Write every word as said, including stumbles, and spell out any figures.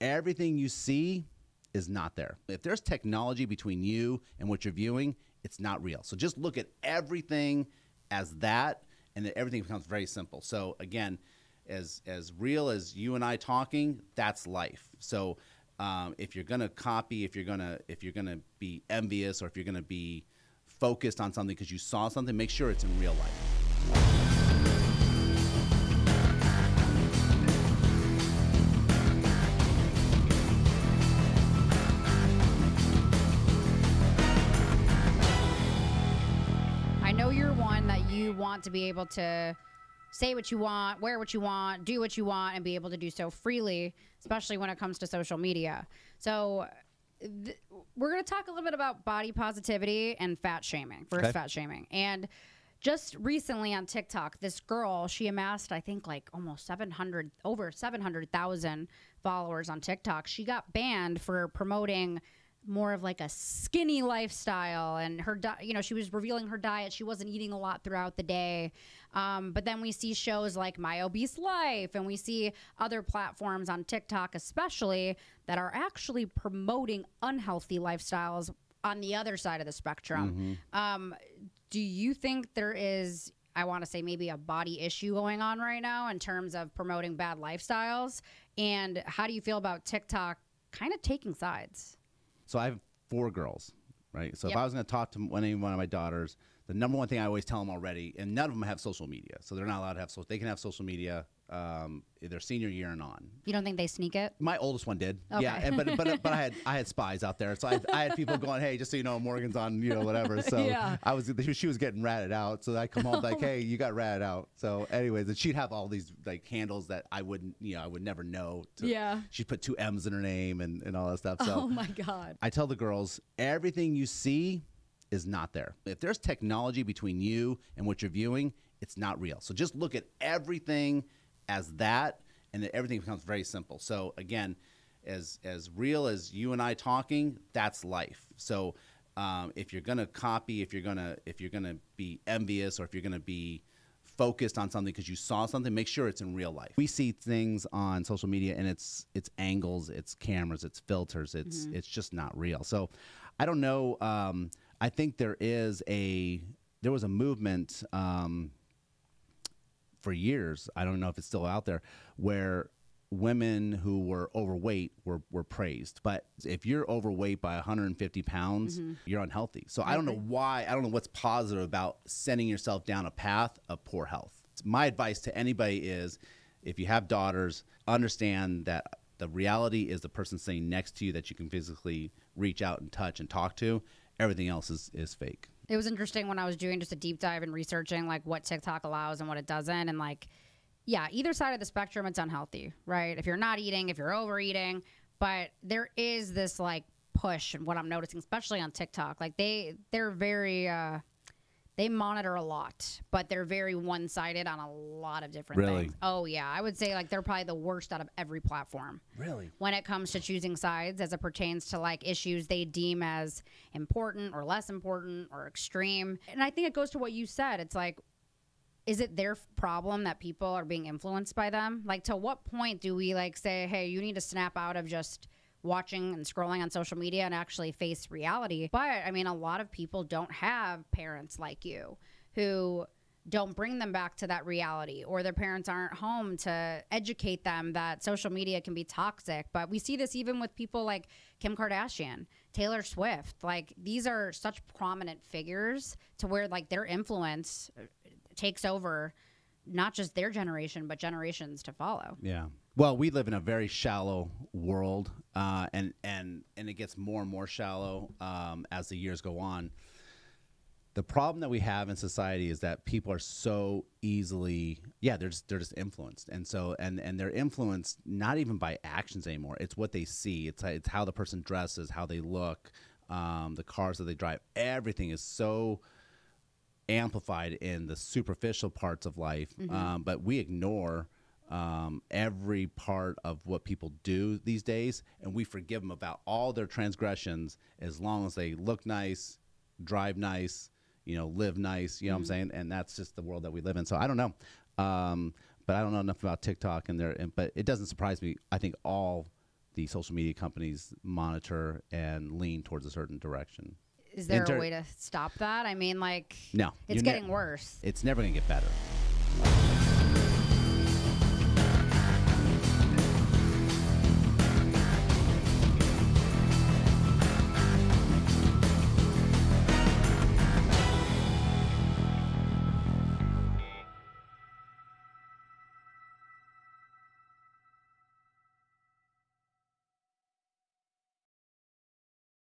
everything you see is not there. If there's technology between you and what you're viewing, it's not real. So just look at everything as that, and then everything becomes very simple. So again, as as real as you and I talking, that's life. So um, if you're gonna copy, if you're gonna if you're gonna be envious, or if you're gonna be focused on something because you saw something, make sure it's in real life. Want to be able to say what you want, wear what you want, do what you want, and be able to do so freely, especially when it comes to social media. So th we're going to talk a little bit about body positivity and fat shaming, first okay. fat shaming. And just recently on TikTok, this girl, she amassed, I think, like almost seven hundred, over seven hundred thousand followers on TikTok. She got banned for promoting more of like a skinny lifestyle, and her, you know, she was revealing her diet. She wasn't eating a lot throughout the day. Um, but then we see shows like My Obese Life, and we see other platforms on TikTok, especially, that are actually promoting unhealthy lifestyles on the other side of the spectrum. Mm-hmm. Um, do you think there is, I want to say, maybe a body issue going on right now in terms of promoting bad lifestyles? And how do you feel about TikTok kind of taking sides? So I have four girls, right? So yep. if I was going to talk to one, any one of my daughters, the number one thing I always tell them already, and none of them have social media, so they're not allowed to have social. They can have social media um, their senior year and on. You don't think they sneak it? My oldest one did, okay. yeah. And, but but but I had I had spies out there, so I, I had people going, hey, just so you know, Morgan's on, you know, whatever. So yeah. I was she was getting ratted out, so I come home like, hey, you got ratted out. So anyways, and she'd have all these like handles that I wouldn't, you know, I would never know. To, yeah. She put two M's in her name and and all that stuff. So oh my god. I tell the girls, everything you see is not there. If there's technology between you and what you're viewing, it's not real. So just look at everything as that, and then everything becomes very simple. So again, as as real as you and I talking, that's life. So um, if you're gonna copy, if you're gonna if you're gonna be envious, or if you're gonna be focused on something because you saw something, make sure it's in real life. We see things on social media, and it's it's angles, it's cameras, it's filters, it's mm-hmm. it's just not real. So I don't know. Um, I think there is a there was a movement um, for years. I don't know if it's still out there, where women who were overweight were were praised. But if you're overweight by one hundred fifty pounds, mm-hmm. you're unhealthy. So I don't know why. I don't know what's positive about sending yourself down a path of poor health. My advice to anybody is, if you have daughters, understand that the reality is the person sitting next to you that you can physically reach out and touch and talk to. Everything else is, is fake. It was interesting when I was doing just a deep dive and researching like what TikTok allows and what it doesn't. And like, yeah, either side of the spectrum, it's unhealthy, right? If you're not eating, if you're overeating, but there is this like push, and what I'm noticing, especially on TikTok, like they, they're very, uh, they monitor a lot, but they're very one-sided on a lot of different really? things. Oh, yeah. I would say, like, they're probably the worst out of every platform. Really? When it comes to choosing sides as it pertains to, like, issues they deem as important or less important or extreme. And I think it goes to what you said. It's like, is it their problem that people are being influenced by them? Like, to what point do we, like, say, hey, you need to snap out of just watching and scrolling on social media and actually face reality? But I mean, a lot of people don't have parents like you who don't bring them back to that reality, or their parents aren't home to educate them that social media can be toxic. But we see this even with people like Kim Kardashian, Taylor Swift. Like, these are such prominent figures to where like their influence takes over not just their generation, but generations to follow. Yeah. Well, we live in a very shallow world, uh, and and and it gets more and more shallow um, as the years go on. The problem that we have in society is that people are so easily, yeah, they're just they're just influenced, and so and and they're influenced not even by actions anymore. It's what they see. It's it's how the person dresses, how they look, um, the cars that they drive. Everything is so amplified in the superficial parts of life, mm-hmm. um, but we ignore Um, every part of what people do these days, and we forgive them about all their transgressions as long as they look nice, drive nice, you know, live nice, you know mm-hmm. what I'm saying? And that's just the world that we live in. So I don't know, um, but I don't know enough about TikTok and their, and, but it doesn't surprise me. I think all the social media companies monitor and lean towards a certain direction. Is there Inter- a way to stop that? I mean, like, no, it's getting ne- worse. It's never going to get better.